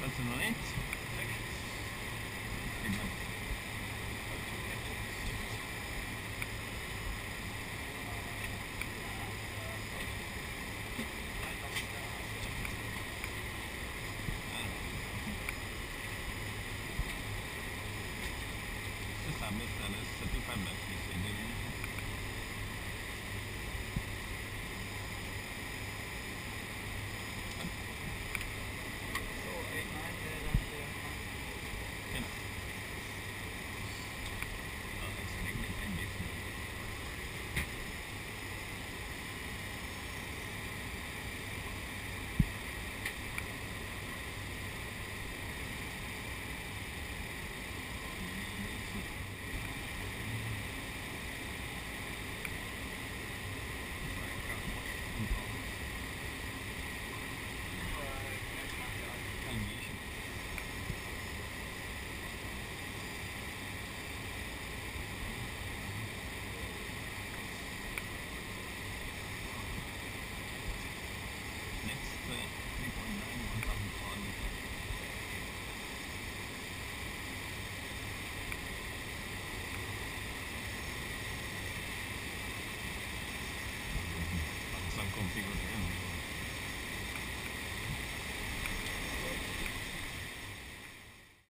That's not it.